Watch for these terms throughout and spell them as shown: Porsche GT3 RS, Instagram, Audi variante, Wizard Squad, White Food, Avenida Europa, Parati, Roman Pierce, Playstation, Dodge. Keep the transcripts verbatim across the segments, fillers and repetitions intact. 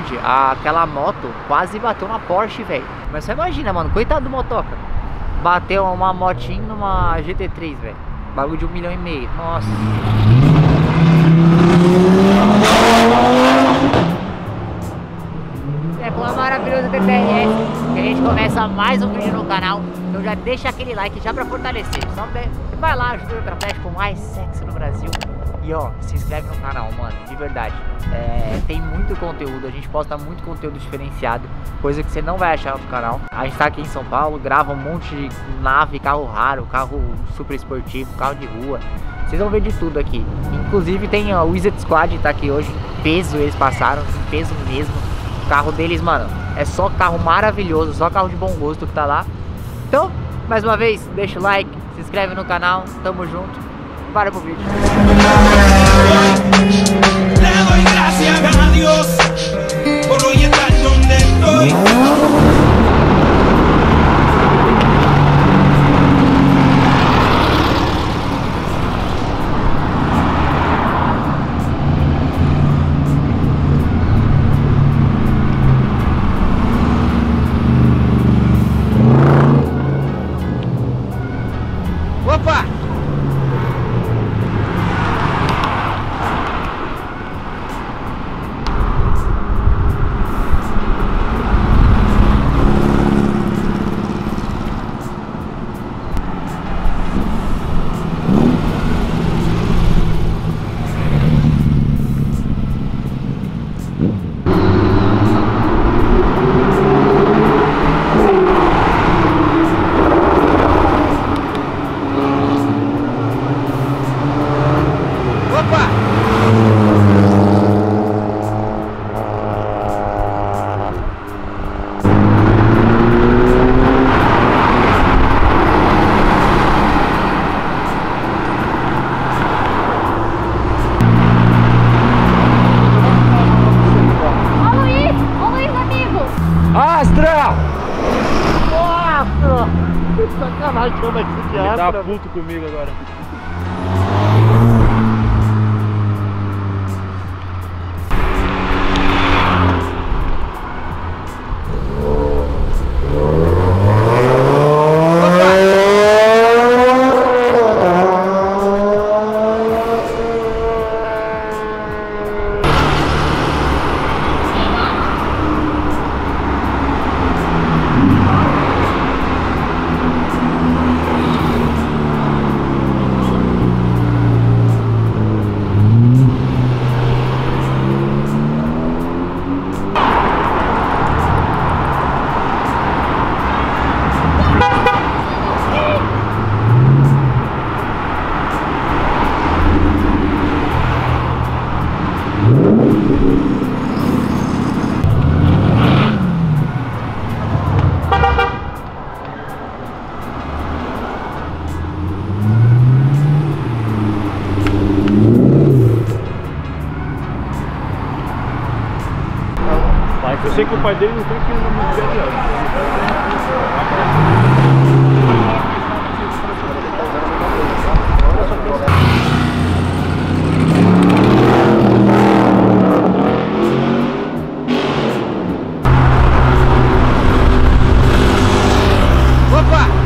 verdade, a, aquela moto quase bateu na Porsche, velho. Mas você imagina, mano, coitado do motoca. Bateu uma motinha numa G T três, velho. Bagulho de um milhão e meio. Nossa. É bom, maravilhoso T T R S. A gente começa mais um vídeo no canal. Então já deixa aquele like já pra fortalecer. Só vai lá, ajuda o Ultrafest com mais sexo no Brasil. E ó, se inscreve no canal, mano, de verdade. É, tem muito conteúdo, a gente posta muito conteúdo diferenciado, coisa que você não vai achar no canal. A gente tá aqui em São Paulo, grava um monte de nave, carro raro, carro super esportivo, carro de rua. Vocês vão ver de tudo aqui. Inclusive tem o Wizard Squad, tá aqui hoje, em peso eles passaram, em peso mesmo. O carro deles, mano, é só carro maravilhoso, só carro de bom gosto que tá lá. Então, mais uma vez, deixa o like, se inscreve no canal, tamo junto. Para pro vídeo. Opa! Sacanagem, como é que você quer? Ele tá puto comigo agora. Eu sei que o pai dele não tem que ir no mundo dele. Opa!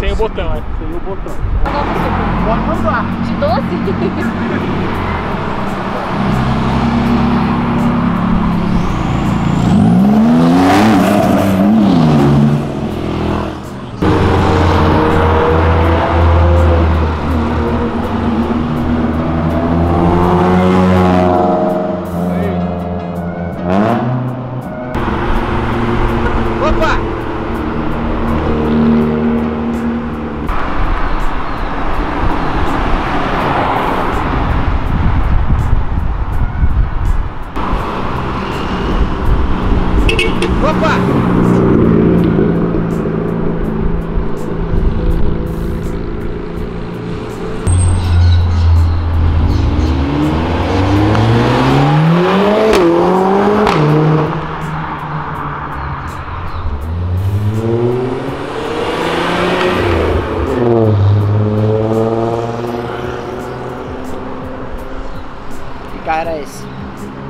Sem o botão, é. Sem o botão. Pode mandar. De doze?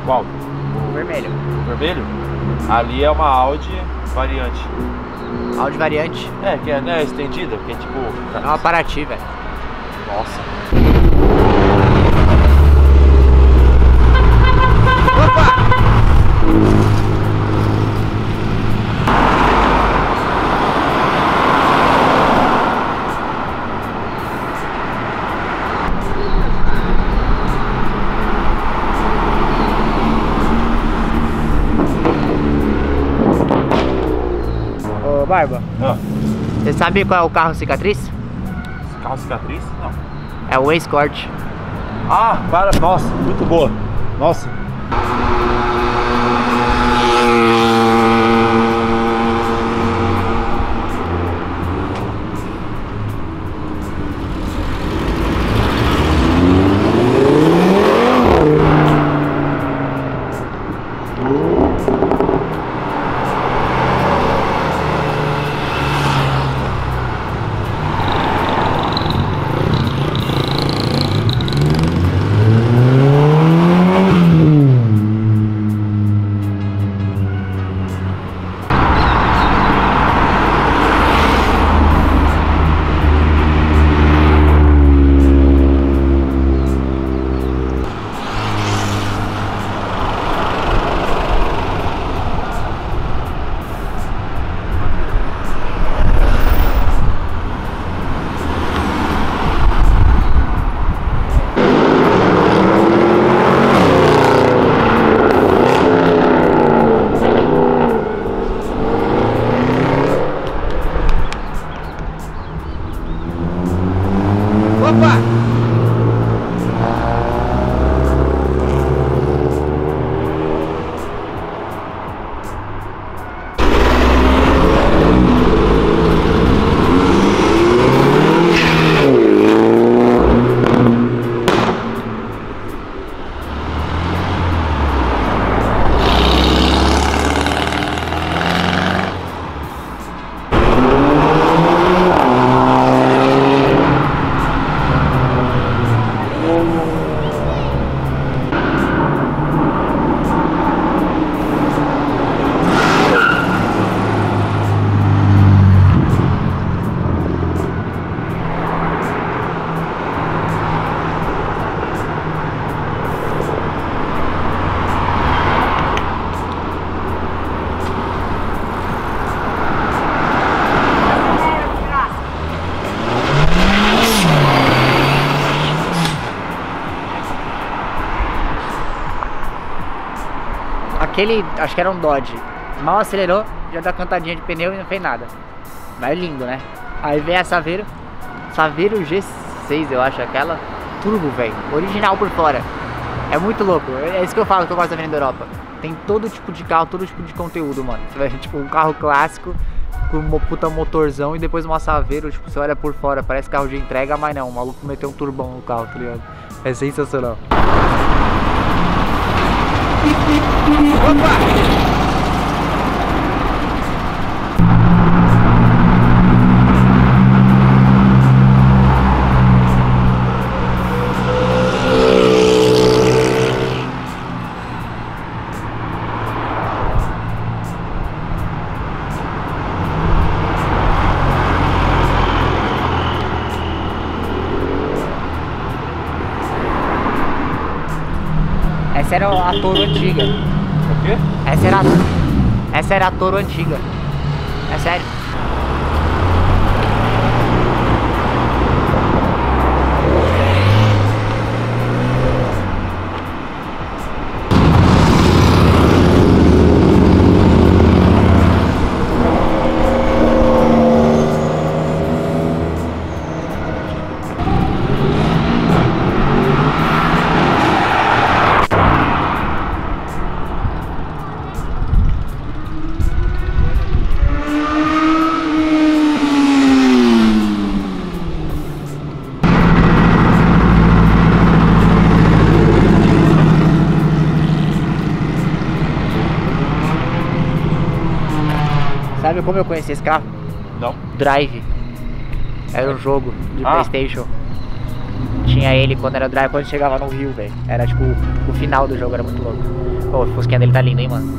Qual? O vermelho. O vermelho? Ali é uma Audi variante. Audi variante? É, que é, né, estendida, porque é tipo... É uma Parati, velho. Nossa. Barba, ah. Você sabe qual é o carro cicatriz? Carro cicatriz? Não. É o Escort. Ah, para, nossa, muito boa. Nossa. Aquele, acho que era um Dodge, mal acelerou, já dá cantadinha de pneu e não fez nada. Mas é lindo, né? Aí vem a Saveiro, Saveiro G seis, eu acho, aquela turbo, velho, original por fora. É muito louco, é isso que eu falo que eu gosto da Avenida Europa. Tem todo tipo de carro, todo tipo de conteúdo, mano. Você vai, tipo, um carro clássico, com um puta motorzão e depois uma Saveiro, tipo, você olha por fora, parece carro de entrega, mas não, o maluco meteu um turbão no carro, tá ligado? É sensacional. Opa! Essa era a Toro antiga. O quê? Essa era, essa era a Toro antiga. É sério. Sabe como eu conheci esse carro? Não. Drive. Era um jogo de ah. Playstation. Tinha ele quando era Drive, quando chegava no Rio, velho. Era tipo o final do jogo, era muito louco. Pô, o fusquinha dele tá lindo, hein, mano.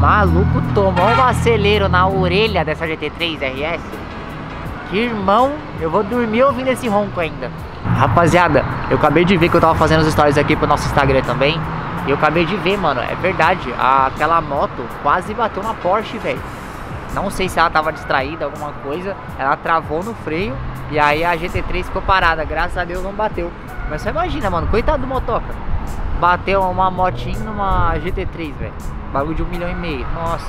Maluco tomou um acelero na orelha dessa G T três R S. Que irmão, eu vou dormir ouvindo esse ronco ainda. Rapaziada, eu acabei de ver que eu tava fazendo os stories aqui pro nosso Instagram também. E eu acabei de ver, mano, é verdade. Aquela moto quase bateu na Porsche, velho. Não sei se ela tava distraída, alguma coisa. Ela travou no freio e aí a G T três ficou parada. Graças a Deus não bateu. Mas só imagina, mano, coitado do motoca. Bateu uma motinha numa G T três, velho. Bagulho de um milhão e meio. Nossa.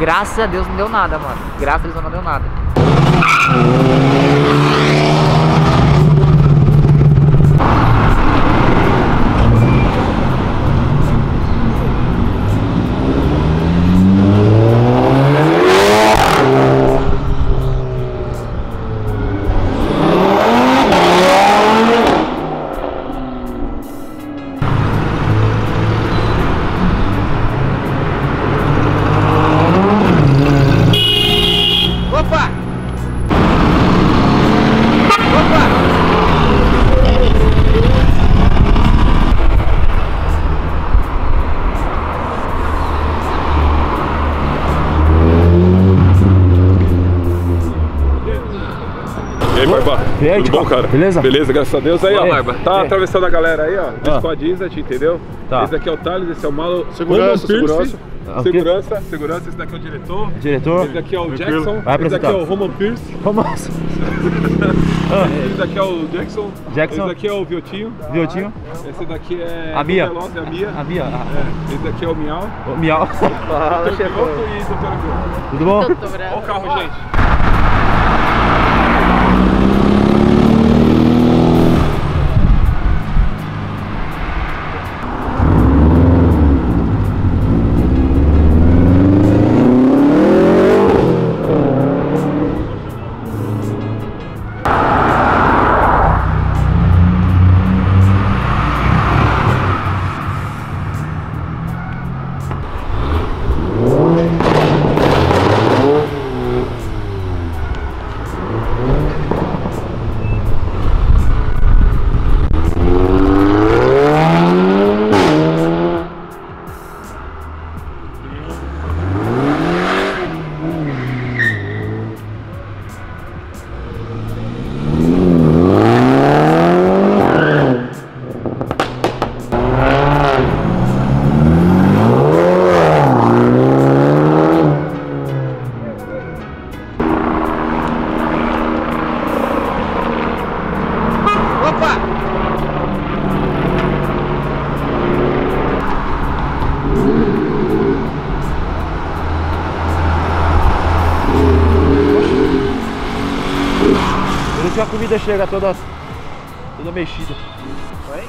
Graças a Deus não deu nada, mano. Graças a Deus não deu nada. E aí, tudo bom, cara? Beleza? Beleza, graças a Deus. Aí, ó, Barba. Tá atravessando a galera aí, ó. Só diz a ti, entendeu? Tá. Esse daqui é o Thales, esse é o Malo. Segurança, segurança. Okay. Segurança, segurança. Esse daqui é o diretor. Diretor. Esse daqui é o Jackson. Esse daqui é o Roman Pierce. Romance. Esse daqui é o Jackson. Jackson. Esse daqui é o Viotinho. Viotinho. Esse daqui é a Mia. Veloz, é a Mia. A Mia. É. Esse daqui é o Miau. O Miau. Fala, chegou. Tudo bom? Olha o carro, gente. minutos a comida chega toda, toda mexida. Oi?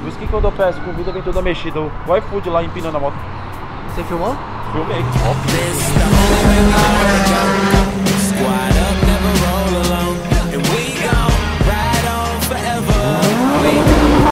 Por isso que quando eu peço comida vem toda mexida. O White Food lá empinando a moto. Você filmou? Filmei. Ó.